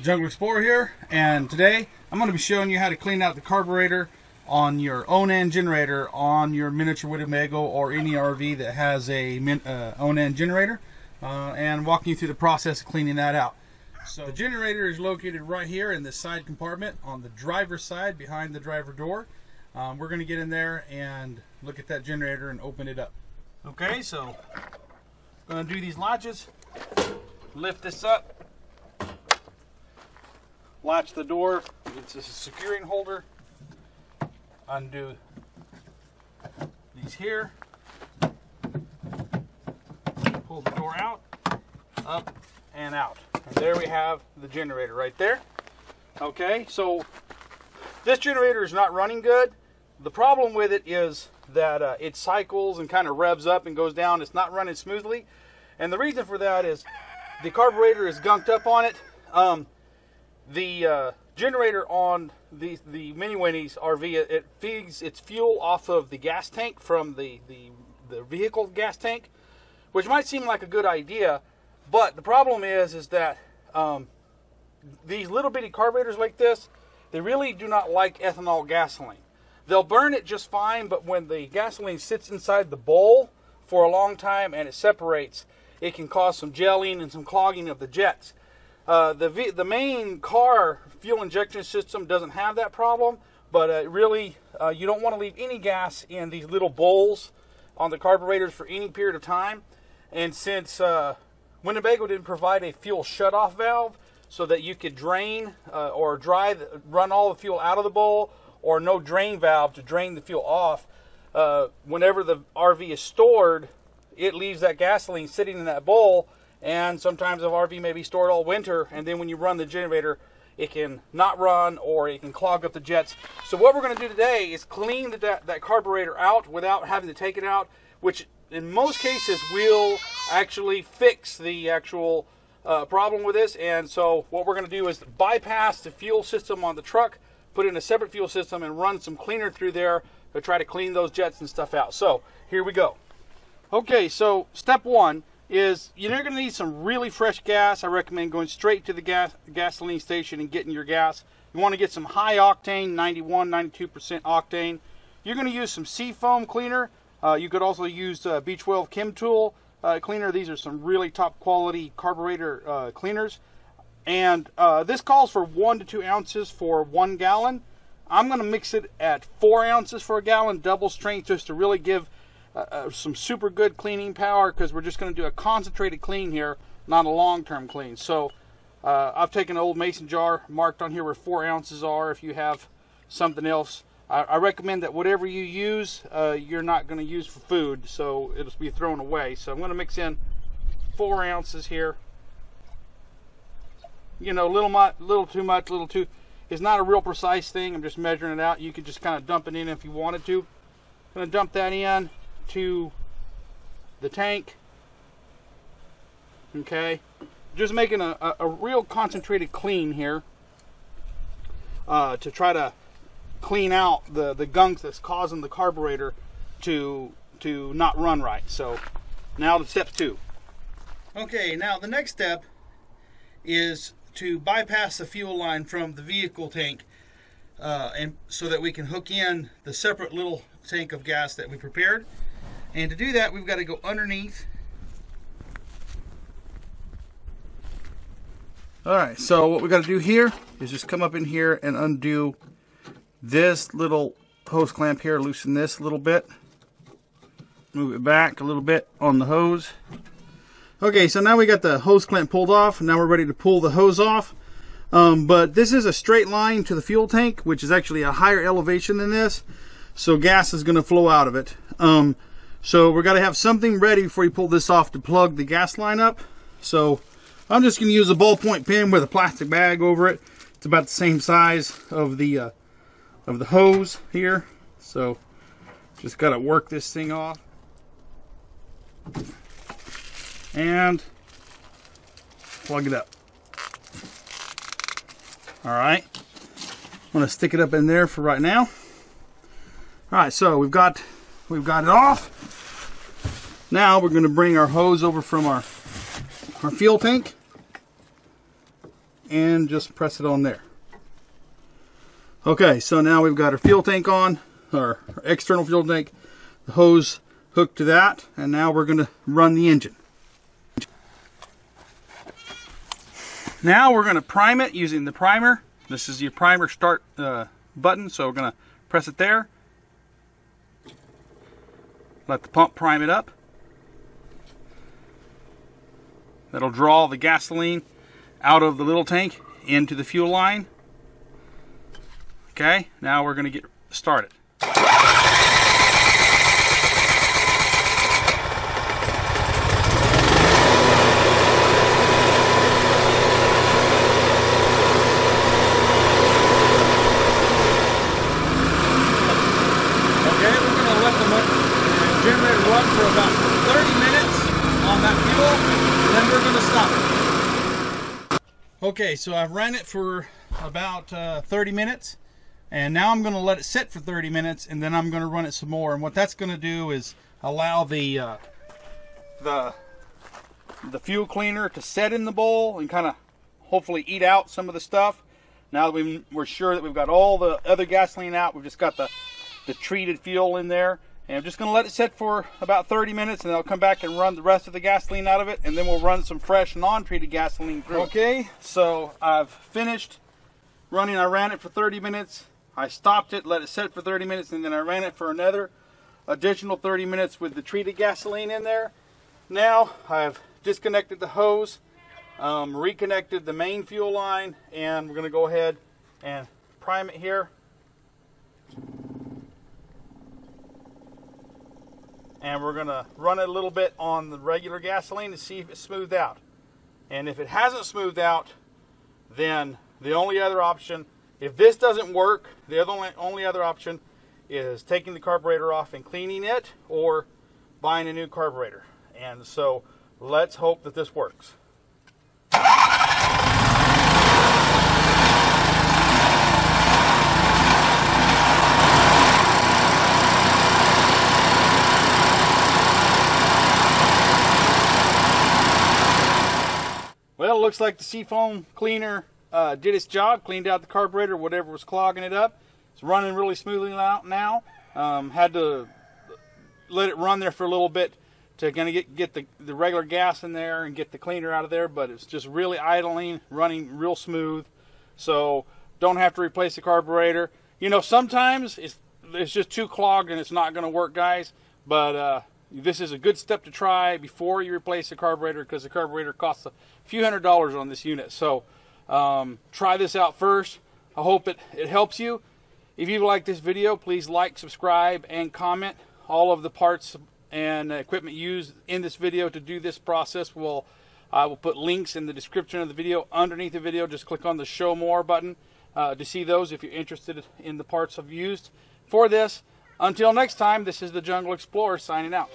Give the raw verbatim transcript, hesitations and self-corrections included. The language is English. Jungle Explorer here, and today I'm going to be showing you how to clean out the carburetor on your Onan generator on your miniature Winnebago or any R V that has a min, uh, Onan generator, uh, and walking you through the process of cleaning that out. So the generator is located right here in this side compartment on the driver's side behind the driver door. Um, we're going to get in there and look at that generator and open it up. Okay, so I'm going to do these latches, lift this up, latch the door. It's a securing holder. Undo these here. Pull the door out, up and out. And there we have the generator right there. Okay, so this generator is not running good. The problem with it is that uh, it cycles and kind of revs up and goes down. It's not running smoothly. And the reason for that is the carburetor is gunked up on it. Um, The uh, generator on the the Mini Winnie's R V, it, it feeds its fuel off of the gas tank from the, the, the vehicle gas tank, which might seem like a good idea, but the problem is is that um, these little bitty carburetors like this, they really do not like ethanol gasoline. They'll burn it just fine, but when the gasoline sits inside the bowl for a long time and it separates, it can cause some gelling and some clogging of the jets. Uh, the, v the main car fuel injection system doesn't have that problem, but uh, really uh, you don't want to leave any gas in these little bowls on the carburetors for any period of time. And since uh, Winnebago didn't provide a fuel shutoff valve so that you could drain uh, or dry, the, run all the fuel out of the bowl, or no drain valve to drain the fuel off, uh, whenever the R V is stored, it leaves that gasoline sitting in that bowl. And sometimes the R V may be stored all winter, and then when you run the generator, it can not run or it can clog up the jets. So what we're going to do today is clean the, that, that carburetor out without having to take it out, which in most cases will actually fix the actual uh, problem with this. And so what we're going to do is bypass the fuel system on the truck, put in a separate fuel system, and run some cleaner through there to try to clean those jets and stuff out. So here we go. Okay, so step one is you're going to need some really fresh gas. I recommend going straight to the gas gasoline station and getting your gas. You want to get some high octane, ninety-one, ninety-two percent octane. You're going to use some Sea Foam cleaner. Uh, you could also use uh, B twelve Chem Tool uh, cleaner. These are some really top quality carburetor uh, cleaners. And uh, this calls for one to two ounces for one gallon. I'm going to mix it at four ounces for a gallon, double strength, just to really give Uh, some super good cleaning power, because we're just going to do a concentrated clean here, not a long-term clean. So uh, I've taken an old mason jar, marked on here where four ounces are. If you have something else, I, I recommend that whatever you use, uh, you're not going to use for food, so it'll be thrown away. So I'm going to mix in four ounces here. You know, little much, little too much, little too. It's not a real precise thing. I'm just measuring it out. You could just kind of dump it in if you wanted to. I'm going to dump that in to the tank. Okay, just making a, a, a real concentrated clean here uh, to try to clean out the the gunk that's causing the carburetor to to not run right. So now to step two. Okay, now the next step is to bypass the fuel line from the vehicle tank, uh, and so that we can hook in the separate little tank of gas that we prepared. And to do that, we've got to go underneath. All right, so what we got to do here is just come up in here and undo this little hose clamp here, loosen this a little bit, move it back a little bit on the hose. Okay, so now we got the hose clamp pulled off, and now we're ready to pull the hose off. Um, but this is a straight line to the fuel tank, which is actually a higher elevation than this, so gas is going to flow out of it. Um, So we're going to have something ready before you pull this off to plug the gas line up. So I'm just going to use a ballpoint pen with a plastic bag over it. It's about the same size of the uh, of the hose here. So just got to work this thing off. And plug it up. All right. I'm going to stick it up in there for right now. All right, so we've got We've got it off. Now we're going to bring our hose over from our, our fuel tank and just press it on there. Okay, so now we've got our fuel tank on, our external fuel tank, the hose hooked to that, and now we're going to run the engine. Now we're going to prime it using the primer. This is your primer start uh, button, so we're going to press it there. Let the pump prime it up. That'll draw the gasoline out of the little tank into the fuel line. Okay, now we're going to get started. Okay, so I've ran it for about uh, thirty minutes, and now I'm going to let it sit for thirty minutes, and then I'm going to run it some more. And what that's going to do is allow the uh, the the fuel cleaner to set in the bowl and kind of hopefully eat out some of the stuff. Now that we've, we're sure that we've got all the other gasoline out, we've just got the the treated fuel in there, and I'm just going to let it sit for about thirty minutes, and then I'll come back and run the rest of the gasoline out of it, and then we'll run some fresh non-treated gasoline through. Okay, so I've finished running. I ran it for thirty minutes. I stopped it, let it sit for thirty minutes, and then I ran it for another additional thirty minutes with the treated gasoline in there. Now I've disconnected the hose, um, reconnected the main fuel line, and we're going to go ahead and prime it here. And we're going to run it a little bit on the regular gasoline to see if it's smoothed out. And if it hasn't smoothed out, then the only other option, if this doesn't work, the other, only other option is taking the carburetor off and cleaning it, or buying a new carburetor. And so let's hope that this works. Well, it looks like the Sea Foam cleaner uh, did its job, cleaned out the carburetor, whatever was clogging it up. It's running really smoothly out now. Um, had to let it run there for a little bit to kind of get, get the, the regular gas in there and get the cleaner out of there, but it's just really idling, running real smooth. So don't have to replace the carburetor. You know, sometimes it's, it's just too clogged and it's not going to work, guys, but uh, this is a good step to try before you replace the carburetor, because the carburetor costs a few hundred dollars on this unit. So um, try this out first. I hope it, it helps you. If you like this video, please like, subscribe, and comment. All of the parts and equipment used in this video to do this process, will I will put links in the description of the video. Underneath the video, just click on the Show More button uh, to see those if you're interested in the parts I've used for this. Until next time, this is the Jungle Explorer signing out.